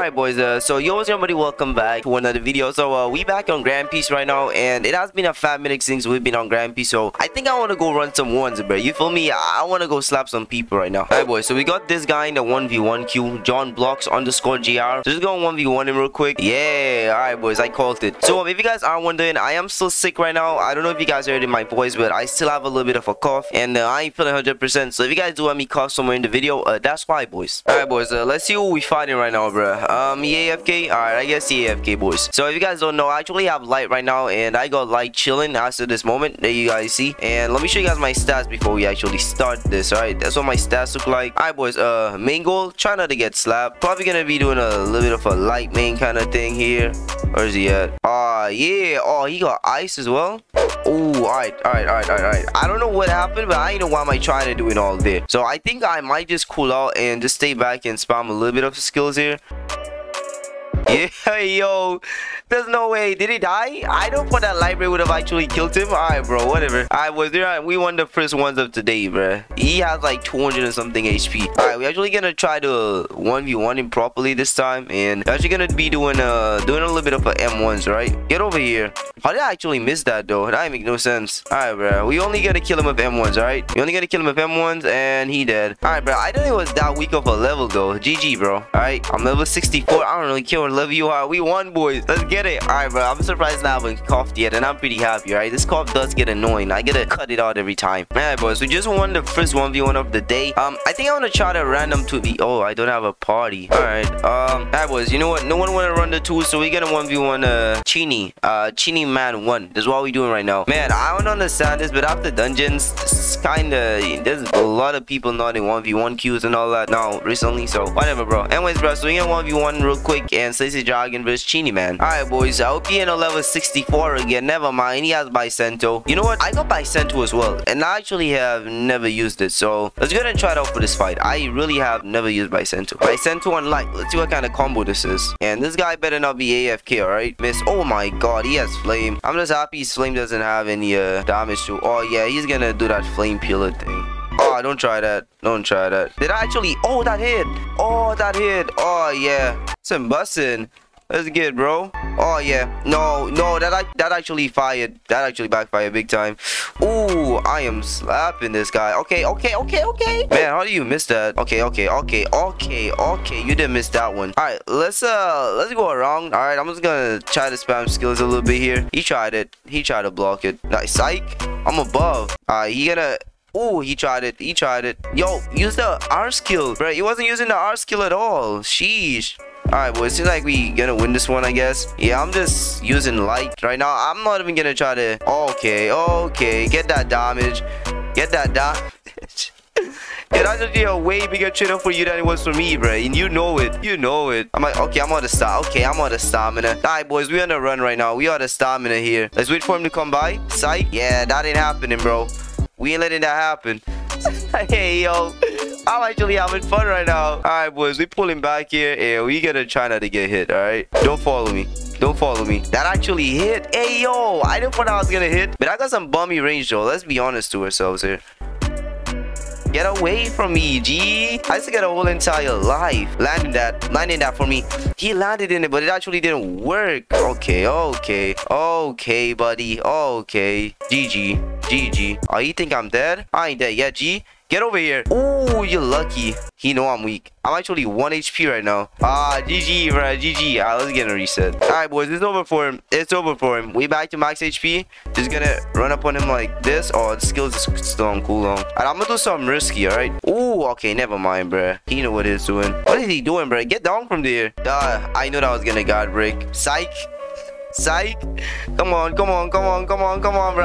Alright boys, so yo, what's everybody, welcome back to another video. So we back on Grand Piece right now, and it has been a 5 minutes since we've been on Grand Piece, so I think I want to go run some ones, bro. You feel me? I want to go slap some people right now. Alright boys, so we got this guy in the 1v1 queue, John Blocks underscore gr. So just go 1v1 him real quick. Yeah, alright boys, I called it. So if you guys are wondering, I am still sick right now. I don't know if you guys heard in my voice, but I still have a little bit of a cough, and I ain't feeling 100%. So if you guys do have me cough somewhere in the video, that's why, boys. Alright boys, let's see who we fighting right now, bro. EAFK. Alright, I guess EAFK, boys. So if you guys don't know, I actually have Light right now, and I got Light chilling as of this moment that you guys see. And let me show you guys my stats before we actually start this. Alright, that's what my stats look like. Alright boys, main goal, try not to get slapped. Probably gonna be doing a little bit of a light main kind of thing here. Where's he at? Yeah. Oh, he got ice as well. Oh, alright. I don't know what happened, but I ain't know why am I trying to do it all day. So I think I might just cool out and just stay back and spam a little bit of skills here. Yeah, yo, there's no way. Did he die? I don't thought that library would have actually killed him. Alright, bro, whatever. Alright, boys, we won the first ones of today, bro. He has like 200 and something HP. Alright, we're actually gonna try to 1v1 him properly this time, and we're actually gonna be doing a little bit of a M1s, right? Get over here. How did I actually miss that though? That make no sense. Alright, bro, we only gonna kill him with M1s, alright? We only gonna kill him with M1s, and he dead. Alright, bro, I don't think it was that weak of a level though. GG, bro. Alright, I'm level 64. I don't really care what level. We won, boys. Let's get it. Alright, bro. I'm surprised I haven't coughed yet, and I'm pretty happy. Alright, this cough does get annoying. I gotta cut it out every time. Alright, boys. We just won the first 1v1 of the day. I think I wanna try to random 2v. Oh, I don't have a party. Alright. Alright, boys. You know what? No one wanna run the two, so we gotta 1v1 Chini Man 1. That's what we doing right now. Man, I don't understand this, but after dungeons, it's kinda there's a lot of people not in 1v1 queues and all that now recently. So whatever, bro. Anyways, bro. So we gonna 1v1 real quick and say. Dragon versus Chini Man. Alright, boys. I hope he ain't a level 64 again. Never mind. He has Bisento. You know what? I got Bisento as well, and I actually have never used it. So let's go ahead and try it out for this fight. I really have never used Bisento. Bisento and Light. Let's see what kind of combo this is. And this guy better not be AFK, alright? Miss. Oh my god, he has flame. I'm just happy his flame doesn't have any damage to. Oh yeah, he's gonna do that flame peeler thing. Oh, don't try that. Don't try that. Did I actually? Oh, that hit. Oh, that hit. Oh yeah. Some bussin'. That's good, bro. Oh yeah. No, that actually fired. That actually backfired big time. Ooh, I am slapping this guy. Okay. Man, how do you miss that? Okay. You didn't miss that one. All right, let's go around. All right, I'm just gonna try to spam skills a little bit here. He tried it. He tried to block it. Nice, psych. I'm above. All right, he gonna. Oh, he tried it. He tried it. Yo, use the R skill, bro. He wasn't using the R skill at all. Sheesh. Alright, boys, seems like we gonna win this one, I guess. Yeah, I'm just using light right now. I'm not even gonna try to. Okay. Get that damage. Get that damage. It actually did a way bigger trade off for you than it was for me, bro. And you know it. You know it. I'm like, okay, I'm out of stamina. Okay, I'm out of stamina. Alright, boys, we on a run right now. We out of stamina here. Let's wait for him to come by. Psych. Yeah, that ain't happening, bro. We ain't letting that happen. Hey, yo. I'm actually having fun right now. Alright, boys, we pulling back here, and we gotta try not to get hit, alright? Don't follow me. Don't follow me. That actually hit. Hey, yo, I didn't thought I was gonna hit, but I got some bummy range, though. Let's be honest to ourselves here. Get away from me, G. I still got a whole entire life. Landing that for me. He landed in it, but it actually didn't work. Okay, buddy. Okay. GG. Oh, you think I'm dead? I ain't dead yet, G. Get over here. Oh, you're lucky. He know I'm weak. I'm actually 1 HP right now. Ah, GG, bro. GG. Alright, let's get a reset. Alright, boys. It's over for him. It's over for him. We back to max HP. Just gonna run up on him like this. Oh, the skills is still on cooldown. Alright, I'm gonna do something risky, alright? Oh, okay. Never mind, bro. He know what he's doing. What is he doing, bro? Get down from there. I knew that I was gonna guard break. Psych. Psych. Come on, bro.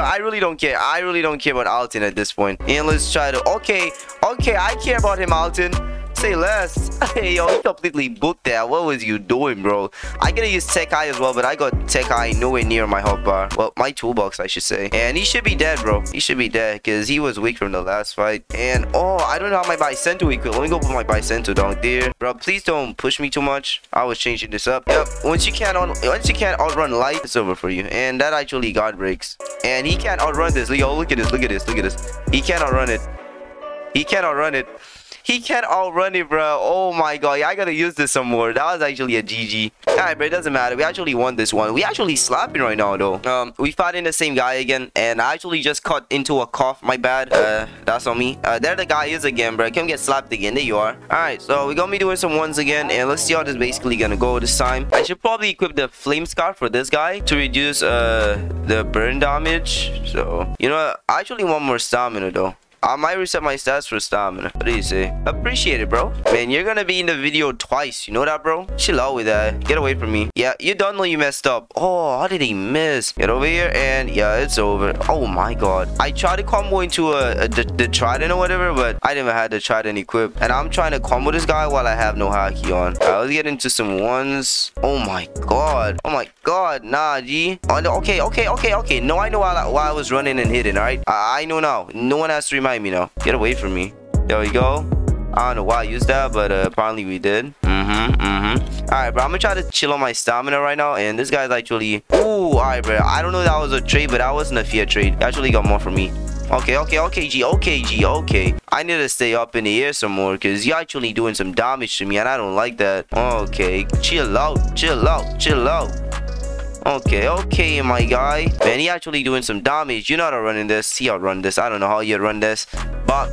I really don't care. I really don't care about Alton at this point. And let's try to. Okay. I care about him, Alton. Say less. Hey, yo, he completely booked that. What was you doing, bro? I gotta use Tech Eye as well, but I got Tech Eye nowhere near my hotbar. Well, my toolbox, I should say. And he should be dead, bro. He should be dead because he was weak from the last fight. And, oh, I don't know how my Bisento equipped. Let me go put my Bisento down there. Bro, please don't push me too much. I was changing this up. Yep, once you can't outrun light, it's over for you. And that actually guard breaks. And he can't outrun this. Yo, look at this. He can't outrun it. He can't outrun it, bro. Oh my god. Yeah, I gotta use this some more. That was actually a GG. Alright, but it doesn't matter. We actually won this one. We actually slapping right now, though. We fighting the same guy again, and I actually just cut into a cough. My bad. That's on me. There the guy is again, bro. Can't get slapped again. There you are. Alright, so we're gonna be doing some ones again, and let's see how this basically gonna go this time. I should probably equip the flame scar for this guy to reduce the burn damage. So, you know, I actually want more stamina, though. I might reset my stats for stamina. What do you say? Appreciate it, bro. Man, you're gonna be in the video twice. You know that, bro? Chill out with that. Get away from me. Yeah, you don't know you messed up. Oh, how did he miss? Get over here and yeah, it's over. Oh my god. I tried to combo into the trident or whatever, but I didn't even have the trident equipped. And I'm trying to combo this guy while I have no haki on. Alright, let's get into some ones. Oh my god. Oh my god. Nah, G. Oh, no. Okay. No, I know why I was running and hitting, alright? I know now. No one has to remind me now. Get away from me. There we go. I don't know why I used that, but apparently we did. Alright, bro, I'm gonna try to chill on my stamina right now, and this guy's actually... Ooh, alright, bro. I don't know if that was a trade, but that wasn't a fair trade. He actually got more from me. Okay, G. I need to stay up in the air some more because you're actually doing some damage to me, and I don't like that. Okay, chill out. Okay, my guy. Man, he actually doing some damage. You know how to run in this. See how to run this. I don't know how you run this. But,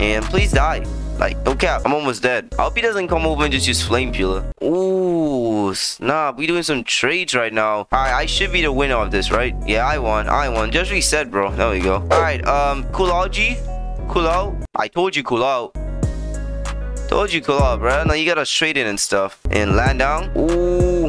and please die. Like, okay, I'm almost dead. I hope he doesn't come over and just use flame peeler. Ooh, snap. We doing some trades right now. Alright, I should be the winner of this, right? Yeah, I won. Just reset, bro. There we go. Alright, cool out, G. Cool out. I told you cool out. Bro. Now you gotta trade in and stuff. And land down. Ooh.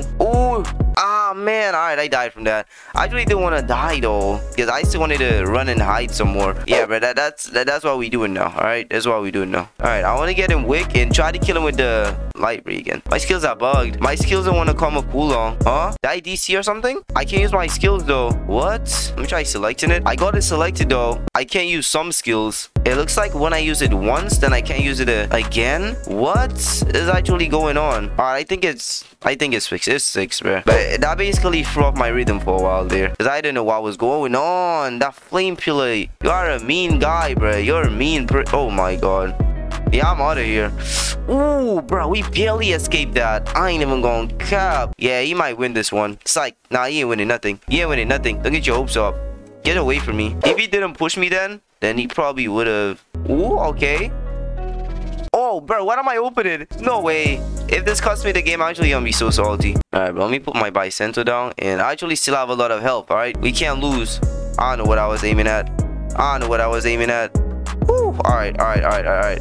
Ah, man. All right, I died from that. I actually didn't want to die, though, because I still wanted to run and hide some more. Yeah, but that's what we doing now. All right, that's what we doing now. All right, I want to get him wick and try to kill him with the light ray again. My skills are bugged. My skills don't want to come a cooldown. Huh? Did I DC or something? I can't use my skills, though. What? Let me try selecting it. I got it selected, though. I can't use some skills. It looks like when I use it once, then I can't use it again. What is actually going on? All right, I think it's fixed. It's fixed, bro. But that basically threw off my rhythm for a while there, because I didn't know what was going on. That flame pillar. You are a mean guy, bro. You're a mean oh my god. Yeah, I'm out of here. Ooh, bro, we barely escaped that. I ain't even gonna cap. Yeah, he might win this one. It's like, nah, he ain't winning nothing. Don't get your hopes up. Get away from me. If he didn't push me then he probably would have. Ooh, okay. Oh, bro, what am I opening? No way. If this costs me the game, I'm actually gonna be so salty. Alright, bro, let me put my Bisento down. And I actually still have a lot of health, alright? We can't lose. I don't know what I was aiming at. Woo! Alright.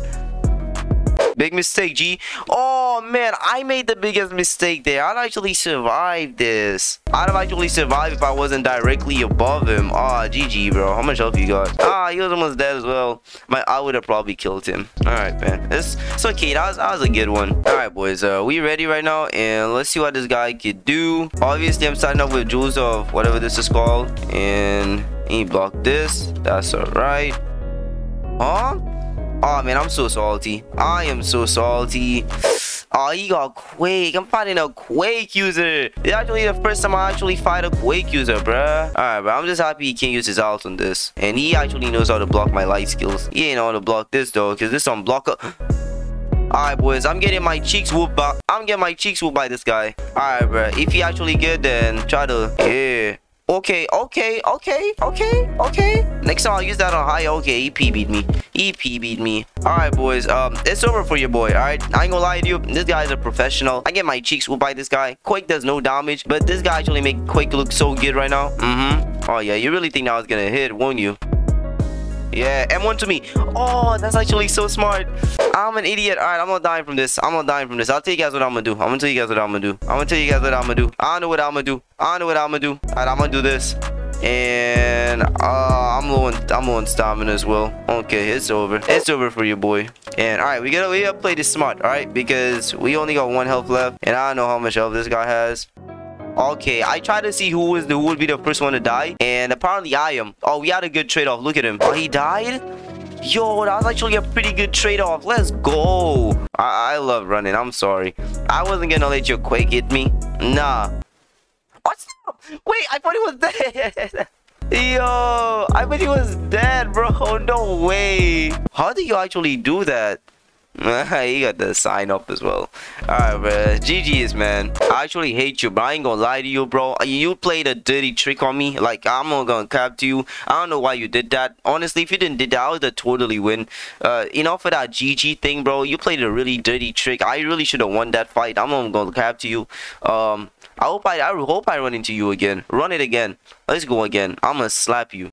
Big mistake, G. Oh, man, I made the biggest mistake there. I'd actually survive this. I'd have actually survived if I wasn't directly above him. Ah, GG, bro. How much health you got? Ah, he was almost dead as well. I would have probably killed him. All right, man. It's okay. That was a good one. All right, boys. We ready right now, and let's see what this guy could do. Obviously, I'm starting off with jewels of whatever this is called, and he blocked this. That's all right. Huh? Oh, man, I'm so salty. I am so salty. Oh, he got Quake. I'm fighting a Quake user. It's actually the first time I actually fight a Quake user, bruh. Alright, bro. I'm just happy he can't use his ult on this. And he actually knows how to block my light skills. He ain't know how to block this, though, because this on blocker. Alright, boys. I'm getting my cheeks whooped by... this guy. Alright, bro. If he actually good, then try to... Yeah. Okay. Next time I'll use that on high. Okay, EP beat me. All right, boys. It's over for your boy. All right, I ain't gonna lie to you. This guy's a professional. I get my cheeks whooped by this guy. Quake does no damage, but this guy actually make Quake look so good right now. Oh yeah, you really think that was gonna hit, won't you? Yeah, M1 to me. Oh, that's actually so smart. I'm an idiot. All right, I'm not dying from this. I'll tell you guys what I'm gonna do. I know what I'm gonna do. All right, I'm gonna do this. And I'm low on stamina as well. Okay, it's over for your boy. And all right, we gotta play this smart, all right, because we only got one health left, and I don't know how much health this guy has. Okay, I tried to see who would be the first one to die, and apparently I am. Oh, we had a good trade-off. Look at him. Oh, he died? Yo, that was actually a pretty good trade-off. Let's go. I love running. I'm sorry. I wasn't gonna let your Quake hit me. Nah. What's up? Wait, I thought he was dead. Yo, I thought he was dead, bro. No way. How do you actually do that? You got the sign up as well. Alright, bro. GG's, man. I actually hate you, but I ain't gonna lie to you, bro. You played a dirty trick on me. Like, I'm not gonna cap to you. I don't know why you did that. Honestly, if you didn't do that, I would have totally win. Enough of that GG thing, bro. You played a really dirty trick. I really should have won that fight. I'm not gonna cap to you. I hope I run into you again. Run it again. Let's go again. I'm gonna slap you.